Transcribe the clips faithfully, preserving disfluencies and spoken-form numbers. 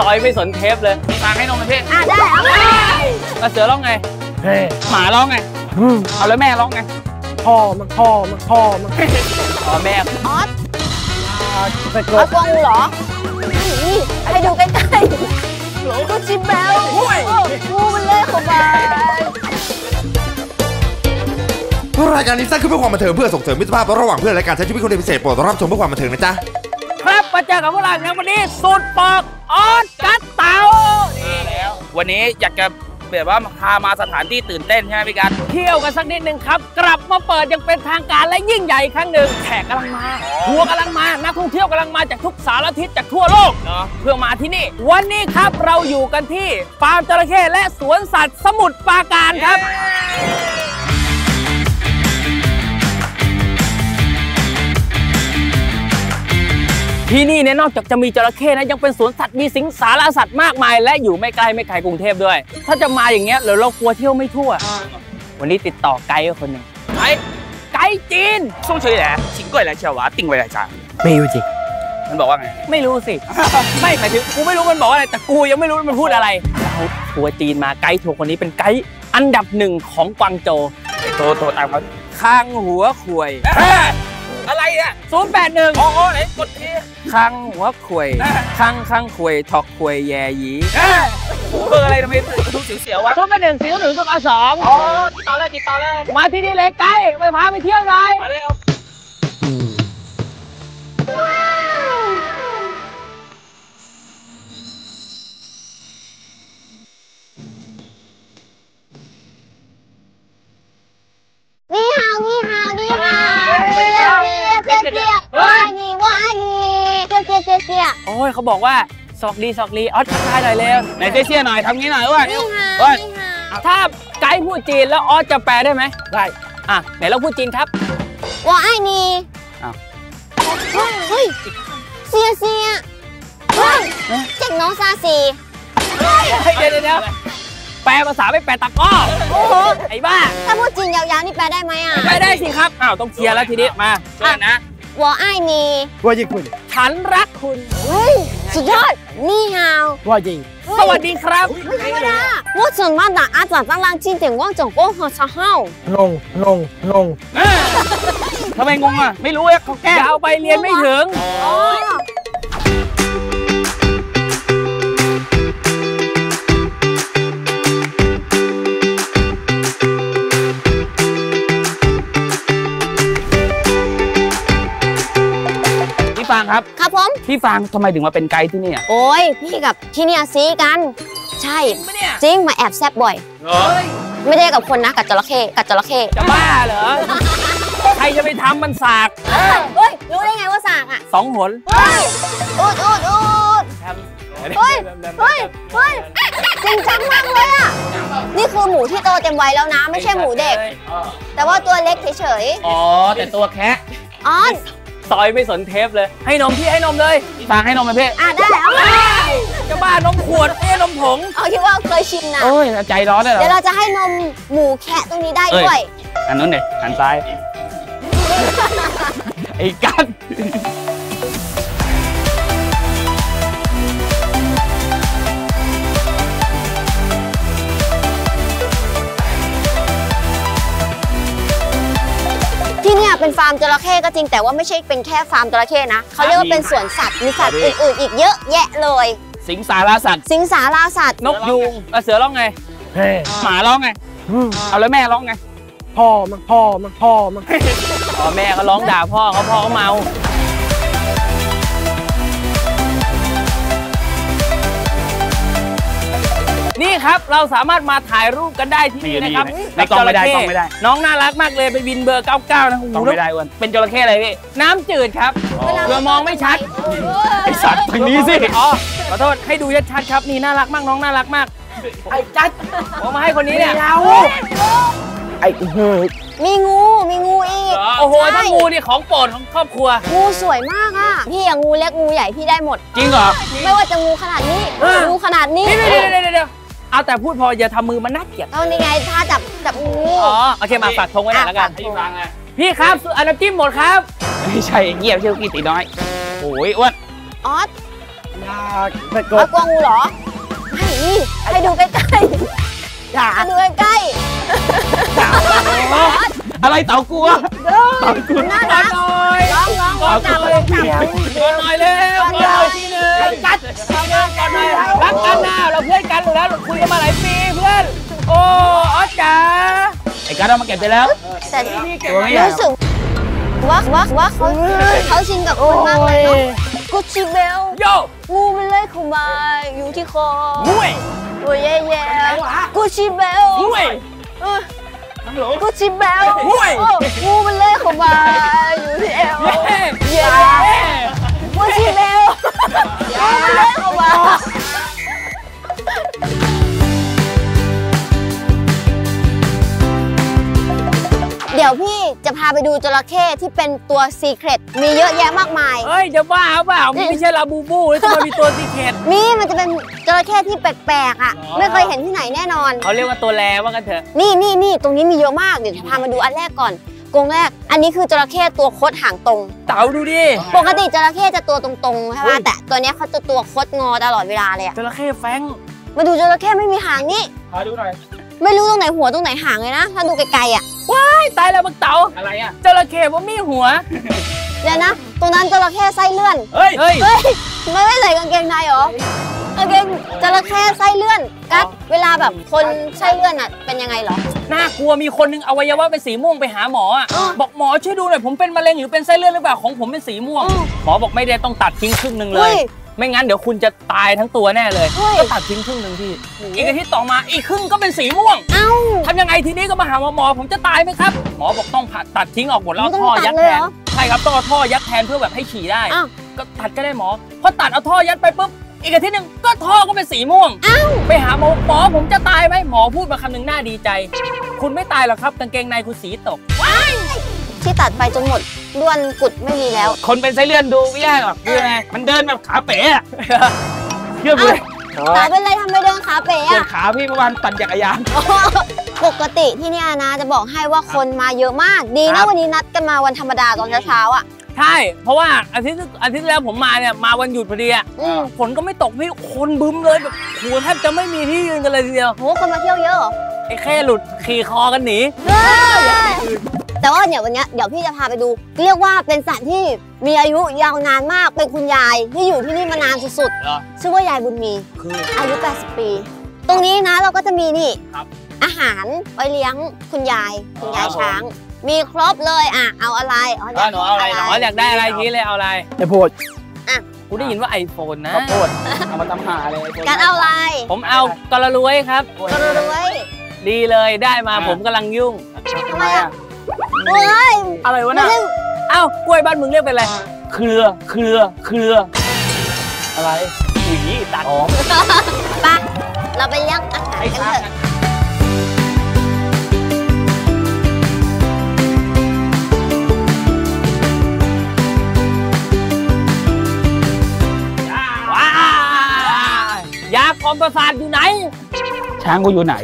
ซอยไม่สนเทปเลยฟังให้นมประเทศอ่ะได้เอาไปกระเสือร้องไงหมาร้องไงเอาแล้วแม่ร้องไงพ่อมันพ่อมันพ่อมันอ๋อแม่อ๋อไปกดฟังเหรอให้ดูใกล้ๆหลงกูจิบแบลงูมันเล่เข้าไปรายการนี้สร้างขึ้นเพื่อความบันเทิงเพื่อส่งเสริมมิตรภาพระหว่างเพื่อนและการใช้ชีวิตคนเดียวพิเศษโปรดรับชมเพื่อความบันเทิงนะจ๊ะครับมาเจอกับพวกเราแล้ววันนี้สุดปอกออดกัดเต่าวันนี้อยากจะแบบว่าพามาสถานที่ตื่นเต้นใช่ไหมพี่กันเที่ยวกันสักนิดหนึ่งครับกลับมาเปิดยังเป็นทางการและยิ่งใหญ่ครั้งหนึ่งแขกกำลังมาทัวร์กำลังมานักท่องเที่ยวกำลังมาจากทุกสารทิศจากทั่วโลกเนาะเพื่อมาที่นี่วันนี้ครับเราอยู่กันที่ฟาร์มจระเข้และสวนสัตว์สมุทรปราการครับที่นี่เนี่ยนอกจากจะมีจระเข้นะยังเป็นสวนสัตว์มีสิงสารสัตว์มากมายและอยู่ไม่ไกลไม่ไกลกรุงเทพด้วยถ้าจะมาอย่างเงี้ยเดี๋ยวเรากลัวเที่ยวไม่ทั่ววันนี้ติดต่อไกด์คนหนึ่งไกด์ไกด์จีนส่งเฉยแหละชิงก้อยอะไรเชียววะติ่งไว้อะไรจ้าไม่รู้จริงมันบอกว่าไงไม่รู้สิไม่หมายถึงกูไม่รู้มันบอกอะไรแต่กูยังไม่รู้มันพูดอะไรเราทัวร์จีนมาไกด์ทัวร์คนนี้เป็นไกด์อันดับหนึ่งของกวางโจโทรโทรตามเขาข้างหัวข่วยอะไรเนี่ยศูนย์แปดหนึ่งโอ้โหไหนกดทีคังหัวข่วยคังคังข่วยถอกข่วยแย่ยีเบอร์อะไรทำไมดูเสียวๆวะศูนย์แปดหนึ่งศูนย์หนึ่งศูนย์สองอ๋อติดต่อแล้วติดต่อแล้วมาที่นี่เลยใกล้ไปพาไปเที่ยวหน่อยโอ้ยเขาบอกว่าสอกดีสอกดีออดทักทายหน่อยเร็วไหนเตี้ยๆหน่อยทำงี้หน่อยว่าถ้าไกด์พูดจีนแล้วออดจะแปลได้ไหมได้อ่ะไหนเราพูดจีนครับว่าไอ้นี่เฮ้ยเสียเสียเจ็กน้องซาซีเดี๋ยวเดี๋ยวแปลภาษาไม่แปลตะก้อโอ้โหไอ้บ้าถ้าพูดจีนยาวๆนี่แปลได้ไหมอ่ะได้ได้สิครับอ้าวต้องเคลียร์แล้วทีนี้มาอ่ะนะว่าไอ้นี่ว่าจริงคุณฉันรักคุณสุดยอดนี่ฮาวว่าจริงสวัสดีครับไม่ธรรมดาว่าจนว่าแต่อาจารย์ตั้งรังจีนเด่นว่าจงโอ้โหชาวเฮางงงงงงทำไมงงอ่ะไม่รู้เขาแก้เอาไปเรียนไม่ถึงครับครับผมพี่ฟางทำไมถึงมาเป็นไกด์ที่นี่อ่ะโอ้ยพี่กับที่นี่ซีกันใช่จริงมาแอบแซบบ่อยไม่ได้กับคนนะกับจระเข้กับจระเข้จะบ้าเหรอใครจะไปทำมันสากเฮ้ยรู้ได้ไงว่าสากอ่ะสองหนอุดอุดอุดเฮ้ยเฮ้ยเฮ้ยจริงจังมากเลยอ่ะนี่คือหมูที่โตเต็มวัยแล้วนะไม่ใช่หมูเด็กแต่ว่าตัวเล็กเฉยๆอ๋อแต่ตัวแคะอ๋อซอยไม่สนเทปเลยให้นมพี่ให้นมเลยฟังให้นมไหมพี่อ่ะได้เอาไปจะบ้านมขวดไม่นมผงเอาคิดว่าเคยชิมนะโอ้ยใจร้อนเลยเดี๋ยวเราจะให้นมหมูแคะตรงนี้ได้ด้วยอันนู้นเนี่ยหันซ้ายไอ้กันเป็นฟาร์มจระเข้ก็จริงแต่ว่าไม่ใช่เป็นแค่ฟาร์มจระเข้นะเขาเรียกว่าเป็นสวนสัตว์มีสัตว์อื่นๆอีกเยอะแยะเลยสิงสารสัตว์สิงสารสัตว์นกยูงกระเสือร้องไงหมาร้องไงเอาแล้วแม่ร้องไงพ่อมันพ่อมันพ่อมันอ๋อแม่เขาร้องด่าพ่อเขาพ่อเขาเมานี่ครับเราสามารถมาถ่ายรูปกันได้ที่นี่นะครับในกองไม่ได้กองไม่ได้น้องน่ารักมากเลยไปวินเบอร์เก้าสิบเก้านะคุณไม่ได้วันเป็นจระเข้อะไรพี่น้ำจืดครับเพื่อมองไม่ชัดไอสัตว์ตรงนี้สิอ๋อขอโทษให้ดูชัดๆครับนี่น่ารักมากน้องน่ารักมากไอจัดเอามาให้คนนี้เนี่ยไอเฮ้ยมีงูมีงูอีกโอ้โหถ้างูนี่ของโปรดของครอบครัวงูสวยมากอ่ะพี่อย่างงูเล็กงูใหญ่พี่ได้หมดจริงเหรอไม่ว่าจะงูขนาดนี้งูขนาดนี้เอาแต่พูดพออย่าทำมือมันน่าเกลียดเอานี่ไงถ้าจับจับงูอ๋อโอเคมาฝากทงไว้หน่อยแล้วกันพี่ครับอันน้ำจิ้มหมดครับไม่ใช่เงียบเชียวกี่ตีน้อยโอ้ยอ้วนออส เป็ดกบกวางงูเหรอให้ดูใกล้ๆอย่าดูใกล้อะไรเต่ากลัวเต่ากลัวน่ารักน้อยน้องๆจับเลยจับเลยหน่อยเร็วทีนึงกัดกันหน่อยรักกันนะเราเพื่อนกันอยู่แล้วคุยกันมาหลายปีเพื่อนโอ้ออสจ๋าไอ้กัดเรามาเก็บไปแล้วแต่นี่เก็บไม่ได้วักวักวักเขาชินกับคนมากเลยเนาะกุชชี่เบลงูมันเลื้อยเข้ามาอยู่ที่คอตัวแย่ๆกุชชี่เบลกุชชี่เบลงูมันเลื้อยเข้ามาอยู่ที่เอวแย่ๆกุชชี่เบลงูมันเลื้อยเข้ามาเดี๋ยวพี่จะพาไปดูจระเข้ที่เป็นตัวซีเครตมีเยอะแยะมากมายเฮ้ยจะบ้าเปล่าไม่ใช่ลาบูบูแล้วจะมามีตัวซีเครตมีมันจะเป็นจระเข้ที่แปลกๆอ่ะไม่เคยเห็นที่ไหนแน่นอนเขาเรียกว่าตัวแลว่ากันเถอะนี่นี่นี่ตรงนี้มีเยอะมากเดี๋ยวจะพามาดูอันแรกก่อนกรงแรกอันนี้คือจระเข้ตัวคดหางตรงเต๋าดูดิปกติจระเข้จะตัวตรงๆใช่ไหมแต่ตัวนี้เขาจะตัวคดงอตลอดเวลาเลยอ่ะจระเข้แฟงมาดูจระเข้ไม่มีหางนี่พาดูหน่อยไม่รู้ตรงไหนหัวตรงไหนหางเลยนะถ้าดูไกลๆอ่ะว้ายตายแล้วบักเต๋าอะไรอ่ะจระเข้ว่ามีหัวเดี๋ยวนะตรงนั้นจระเข้ไส้เลื่อนเฮ้ยเฮ้ยไม่ได้ใส่กางเกงในหรอกางเกงจระเข้ไส้เลื่อนกัดเวลาแบบคนไส้เลื่อนอ่ะเป็นยังไงหรอน่ากลัวมีคนนึงอวัยวะเป็นสีม่วงไปหาหมออ่ะบอกหมอช่วยดูหน่อยผมเป็นมะเร็งหรือเป็นไส้เลื่อนหรือเปล่าของผมเป็นสีม่วงหมอบอกไม่ได้ต้องตัดทิ้งครึ่งนึงเลยไม่งั้นเดี๋ยวคุณจะตายทั้งตัวแน่เลยก็ตัดทิ้งครึ่งหนึ่งพี่อีกอาทิตย์ต่อมาอีกครึ่งก็เป็นสีม่วงเอ้าทำยังไงทีนี้ก็มาหาหมอผมจะตายไหมครับหมอบอกต้องผ่าตัดทิ้งออกหมดแล้วท่อยัดแทนใช่ครับต้องเอาท่อยัดแทนเพื่อแบบให้ฉี่ได้ก็ตัดก็ได้หมอพอตัดเอาท่อยัดไปปุ๊บอีกอาทิตย์หนึ่งก็ท่อก็เป็นสีม่วงเอ้าไปหาหมอหมอผมจะตายไหมหมอพูดมาคำหนึ่งน่าดีใจคุณไม่ตายหรอกครับกางเกงในคุณสีตกที่ตัดไปจนหมดด้วนกุดไม่มีแล้วคนเป็นไส้เลื่อนดูไม่ได้หรอกดูไงมันเดินแบบขาเป๋อะเชื่อเลยขาเป็นไรทำไมเดินขาเป๋อะขาพี่เมื่อวานปั่นจักรยานปกติที่นี่นะจะบอกให้ว่าคนมาเยอะมากดีนะวันนี้นัดกันมาวันธรรมดาตอนเช้าๆอ่ะใช่เพราะว่าอาทิตย์อาทิตย์แล้วผมมาเนี่ยมาวันหยุดพอดีอ่ะฝนก็ไม่ตกพี่คนบึ้มเลยแบบโหแทบจะไม่มีที่ยืนกันเลยทีเดียวโหคนมาเที่ยวเยอะไอ้แค่หลุดขี่คอกันหนีแต่ว่าเนี่ยวันนี้เดี๋ยวพี่จะพาไปดูเรียกว่าเป็นสัตว์ที่มีอายุยาวนานมากเป็นคุณยายที่อยู่ที่นี่มานานสุดๆชื่อว่ายายบุญมีอายุแปดสิบปีตรงนี้นะเราก็จะมีนี่อาหารไว้เลี้ยงคุณยายคุณยายช้างมีครบเลยอ่ะเอาอะไรอ๋ออยากได้อะไรอยากได้อะไรทีเลยเอาอะไรไอโฟนอ่ะกูได้ยินว่าไอโฟนนะโฟนเอามาตำหาเลยการเอาอะไรผมเอากระรวยครับกระรวยดีเลยได้มาผมกำลังยุ่งทำไมอ่ะอะไรวะน่ะอ้าวกล้วยบ้านมึงเรียกเป็นอะไรเครือเครือเครืออะไรปุ๋ยตัดอ๋อไปเราไปเลี้ยงอาหารกันเถอะว้าวยาคอมประสาทอยู่ไหนช้างกูอยู่ไหน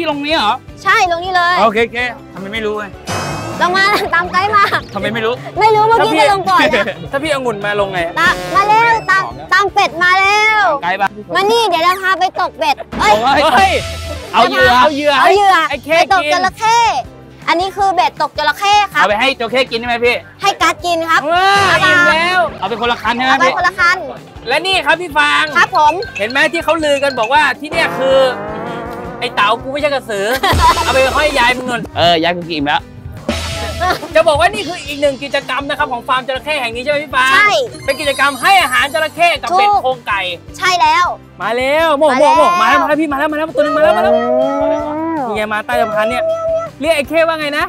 พี่ลงนี้เหรอใช่ลงนี้เลยโอเคโอเคทำไมไม่รู้เลยลงมาตามไกด์มาทำไมไม่รู้ไม่รู้เมื่อกี้จะลงก่อนนะถ้าพี่เอาหุ่นมาลงไงมาแล้วตามตามเป็ดมาแล้วไกด์มามานี่เดี๋ยวเราพาไปตกเป็ดเฮ้ยเอาเหยื่อเอาเหยื่อเอาเหยื่อไปตกจระเข้อันนี้คือเบ็ดตกจระเข้ครับเอาไปให้จระเข้กินได้ไหมพี่ให้กัดกินครับกินแล้วเอาไปคนละคันใช่ไหมเอาไปคนละคันและนี่ครับพี่ฟางครับผมเห็นไหมที่เขาลือกันบอกว่าที่เนี่ยคือไอเต๋ากูไม่ใช่กระสือเอาไปห้อยยายมึงนนเออยายกูกินแล้วจะบอกว่านี่คืออีกหนึ่งกิจกรรมนะครับของฟาร์มจระเข้แห่งนี้ใช่ไหมพี่ปาใช่เป็นกิจกรรมให้อาหารจระเข้กับเป็ดโครงไก่ใช่แล้วมาแล้วโมกโมกมาแล้วมาแล้วพี่มาแล้วมาแล้วตัวนึงมาแล้วมาแล้วนี่ไงมาใต้สะพานเนี่ยเรียกไอเข้ว่าไงนะ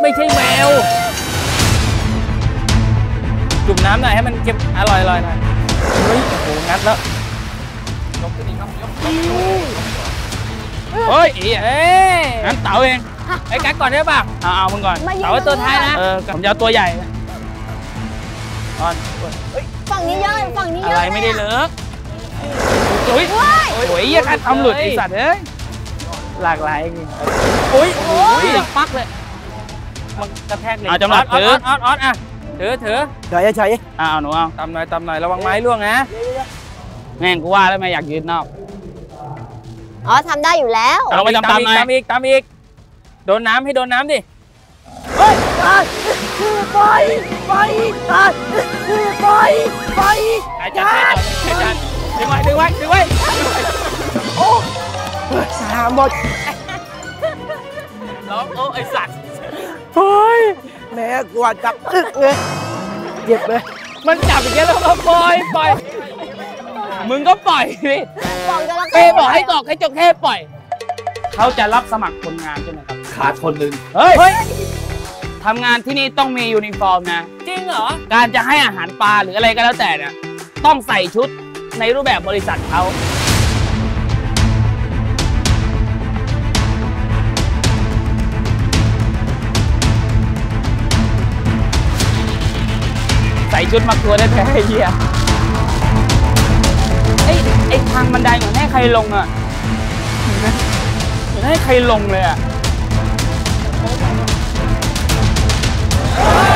ไม่ใช่แมวจุ่มน้ำหน่อยให้มันเก็บอร่อยอร่อยหน่อยเฮ้ยโอ้โหงัดแล้วยกขึ้นอีกครับยกเฮ้ยเอ๊ะงั้นเต๋าเอง ไอ้กั๊กก่อนได้ป่ะเอาเอามึงก่อนเอาตัวท้ายนะผมจะเอาตัวใหญ่ก่อนฝั่งนี้เยอะฝั่งนี้เยอะอะไรไม่ได้เลิกโอ้ยโอ้ยอย่าทำหลุดไอ้สัตว์เอ้ยหลากหลายโอ้ยโอ้ยปักเลยมันกระแทกเลยเอาจำหลัดถือออดอ่ะถือถือเดี๋ยวจะใช้อ่าเอาหนูเอาตำหน่อยตำหน่อยระวังไม้ล่วงนะแม่งกูว่าแล้วแม่อยากยืนนอกอ๋อทำได้อยู่แล้วเราไปตำตำตำอีกตำอีกโดนน้ำให้โดนน้ำดิไปไปไปไปไปอาจารย์อาจารย์ดึงไว้ดึงไว้ดึงไว้โอ้สามหมดร้องโอ้ไอสัตว์เฮ้ยแม่กวาดจับตึกเลยเจ็บเลยมันจับอย่างเงี้ยแล้วก็ปล่อยปล่อยมึงก็ปล่อยดิเป้บอกให้กอกให้จงแค่ปล่อยเขาจะรับสมัครคนงานใช่ไหมครับขาดคนหนึ่งเฮ้ยทำงานที่นี่ต้องมียูนิฟอร์มนะจริงเหรอการจะให้อาหารปลาหรืออะไรก็แล้วแต่เนี่ยต้องใส่ชุดในรูปแบบบริษัทเขาใส่ชุดมักตัวได้แค่เหี้ยไอ้ไอ้ทางบันไดเหมือนให้ใครลงอ่ะเหมือนให้ใครลงเลยอ่ะ